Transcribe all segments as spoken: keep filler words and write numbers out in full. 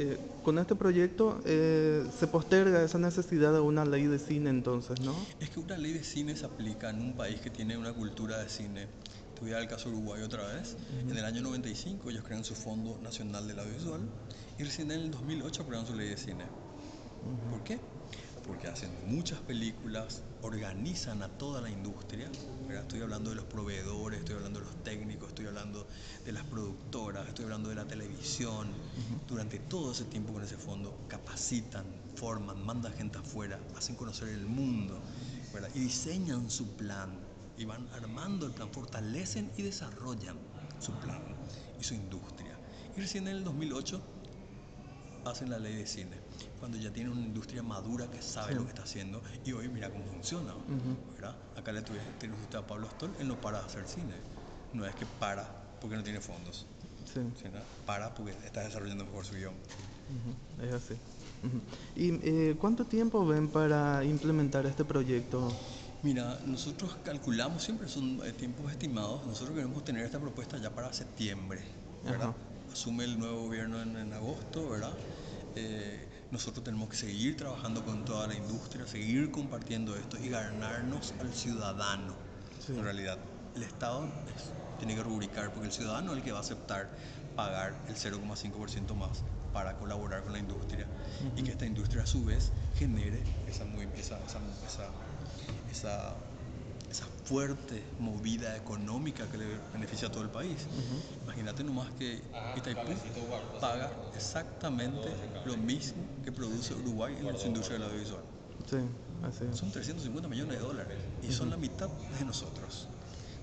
Eh, con este proyecto eh, se posterga esa necesidad de una ley de cine entonces, ¿no? Es que una ley de cine se aplica en un país que tiene una cultura de cine. Te voy a dar el caso Uruguay otra vez. Uh-huh. En el año noventa y cinco ellos crean su Fondo Nacional del Audiovisual y recién en el dos mil ocho crean su ley de cine. Uh-huh. ¿Por qué? Porque hacen muchas películas, organizan a toda la industria, ¿verdad? Estoy hablando de los proveedores, estoy hablando de los técnicos, estoy hablando de las productoras, estoy hablando de la televisión. Uh-huh. Durante todo ese tiempo con ese fondo capacitan, forman, mandan gente afuera, hacen conocer el mundo, ¿verdad? Y diseñan su plan, y van armando el plan, fortalecen y desarrollan su plan y su industria. Y recién en el dos mil ocho hacen la ley de cine, cuando ya tiene una industria madura que sabe sí. lo que está haciendo, y hoy mira cómo funciona. Uh-huh. ¿Verdad? Acá le tuvieron usted a Pablo Astol, él no para de hacer cine, no es que para porque no tiene fondos, sí. sino para porque está desarrollando mejor su guión. Uh-huh. Es así. Uh-huh. ¿Y eh, cuánto tiempo ven para implementar este proyecto? Mira, nosotros calculamos, siempre son eh, tiempos estimados, nosotros queremos tener esta propuesta ya para septiembre, ¿verdad? Uh-huh. Asume el nuevo gobierno en, en agosto, ¿verdad? Eh, nosotros tenemos que seguir trabajando con toda la industria, seguir compartiendo esto y ganarnos al ciudadano. Sí. En realidad, el Estado es, tiene que rubricar, porque el ciudadano es el que va a aceptar pagar el cero coma cinco por ciento más para colaborar con la industria. Uh-huh. Y que esta industria a su vez genere esa, muy, esa, esa, esa, esa esa fuerte movida económica que le beneficia a todo el país. Uh-huh. Imagínate nomás que Itaipú paga exactamente lo mismo que produce Uruguay en su industria del audiovisual. Sí, así es. Son trescientos cincuenta millones de dólares y uh-huh. son la mitad de nosotros.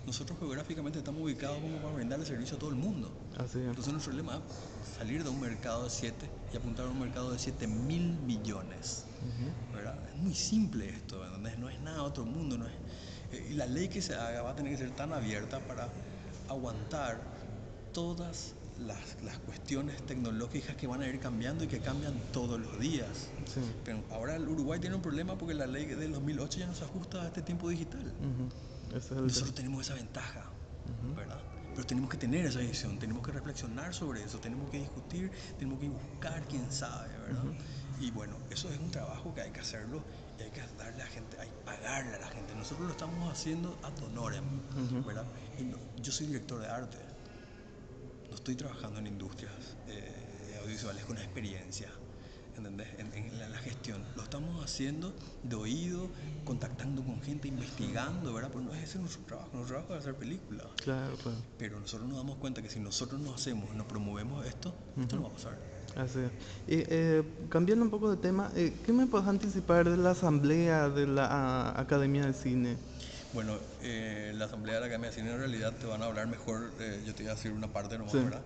Nosotros geográficamente estamos ubicados como para brindarle servicio a todo el mundo. Así es. Entonces nuestro problema es salir de un mercado de siete y apuntar a un mercado de siete mil millones. Uh-huh. ¿Verdad? Es muy simple esto, ¿verdad? No es nada otro mundo, no es... Y la ley que se haga va a tener que ser tan abierta para aguantar todas las, las cuestiones tecnológicas que van a ir cambiando y que cambian todos los días. Sí. Pero ahora el Uruguay tiene un problema porque la ley del dos mil ocho ya no se ajusta a este tiempo digital. Uh-huh. Ese es el Nosotros tema. tenemos esa ventaja, uh-huh. ¿verdad? Pero tenemos que tener esa visión, tenemos que reflexionar sobre eso, tenemos que discutir, tenemos que buscar quién sabe, ¿verdad? Uh-huh. Y bueno, eso es un trabajo que hay que hacerlo. Y hay que darle a la gente, hay que pagarle a la gente. Nosotros lo estamos haciendo ad honorem, uh-huh. ¿verdad? Y no, yo soy director de arte, no estoy trabajando en industrias eh, audiovisuales con experiencia, ¿entendés? En, en, la, en la gestión. Lo estamos haciendo de oído, contactando con gente, investigando, ¿verdad? Porque no es ese nuestro trabajo, nuestro trabajo es hacer películas. Claro, claro. Pero nosotros nos damos cuenta que si nosotros nos hacemos y nos promovemos esto, uh-huh. esto no va a pasar. Así es. Y, eh, cambiando un poco de tema, eh, ¿qué me puedes anticipar de la asamblea de la a, Academia de Cine? Bueno, eh, la asamblea de la Academia de Cine en realidad te van a hablar mejor, eh, yo te voy a decir una parte nomás, sí. ¿verdad?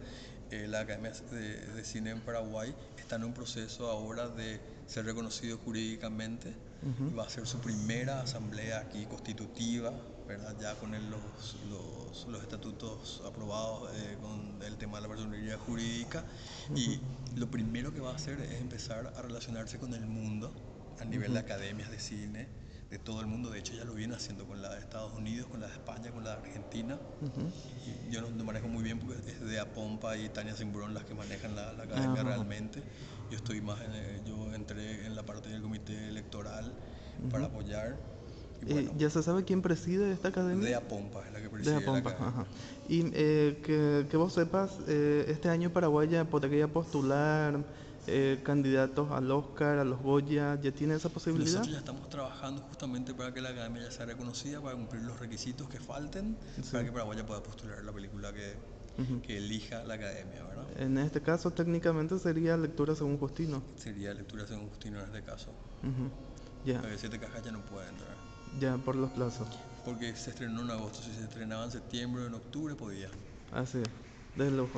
Eh, la Academia de, de Cine en Paraguay está en un proceso ahora de ser reconocido jurídicamente, uh-huh. y va a ser su primera asamblea aquí constitutiva, ¿verdad? Ya con el, los, los, los estatutos aprobados, eh, con el tema de la personalidad jurídica, uh-huh. y lo primero que va a hacer es empezar a relacionarse con el mundo a nivel uh-huh. de academias de cine, de todo el mundo. De hecho ya lo viene haciendo con la de Estados Unidos, con la de España, con la de Argentina, uh-huh. y yo no, no manejo muy bien porque es de Apompa y Tania Simbrón las que manejan la, la academia, uh-huh. realmente. Yo estoy más en, yo entré en la parte del comité electoral, uh-huh. para apoyar. Bueno, eh, ¿ya se sabe quién preside esta academia? De Apompa es la que preside. De Apompa, ajá. Y eh, que, que vos sepas, eh, este año Paraguay ya podría postular eh, candidatos al Oscar, a los Goya, ¿ya tiene esa posibilidad? Nosotros ya estamos trabajando justamente para que la academia ya sea reconocida, para cumplir los requisitos que falten, sí. para que Paraguay ya pueda postular la película que, uh-huh. que elija la academia, ¿verdad? En este caso, técnicamente sería lectura según Justino. Sería lectura según Justino en este caso. Uh-huh. Yeah. Porque siete cajas ya no puede entrar. Ya, por los plazos. Porque se estrenó en agosto, si se estrenaba en septiembre o en octubre podía. Así es, desde luego.